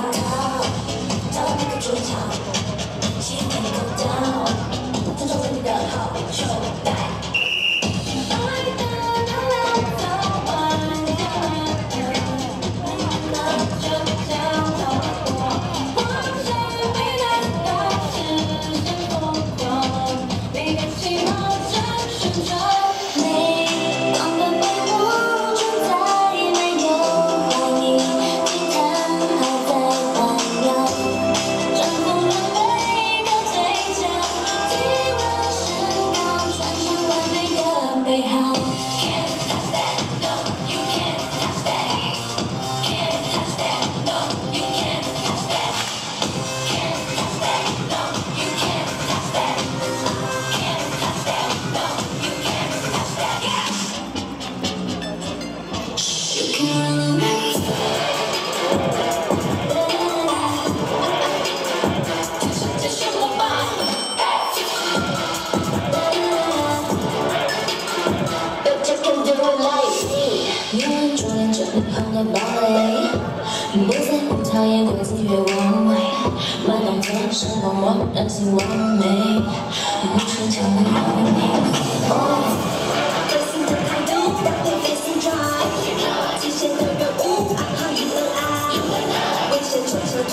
不在乎讨厌，鬼子越完美。慢动作，生活我任性完美，无需求你完美。Facing the title， 但会 facing drive， 极限的任务，爱好与热爱，危险追求追。